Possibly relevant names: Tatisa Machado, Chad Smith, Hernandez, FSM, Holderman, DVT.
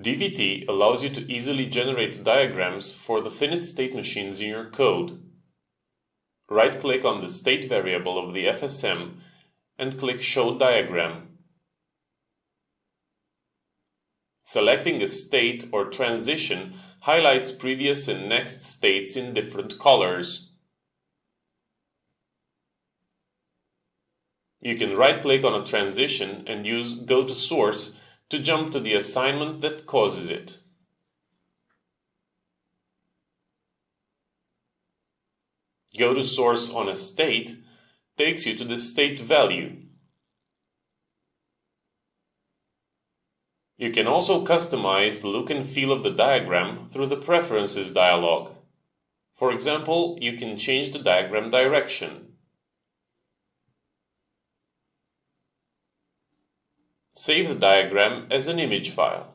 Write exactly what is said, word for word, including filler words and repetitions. D V T allows you to easily generate diagrams for the finite state machines in your code. Right-click on the state variable of the F S M and click Show Diagram. Selecting a state or transition highlights previous and next states in different colors. You can right-click on a transition and use Go to Source to jump to the assignment that causes it. Go to Source on a state takes you to the state value. You can also customize the look and feel of the diagram through the Preferences dialog. For example, you can change the diagram direction. Save the diagram as an image file.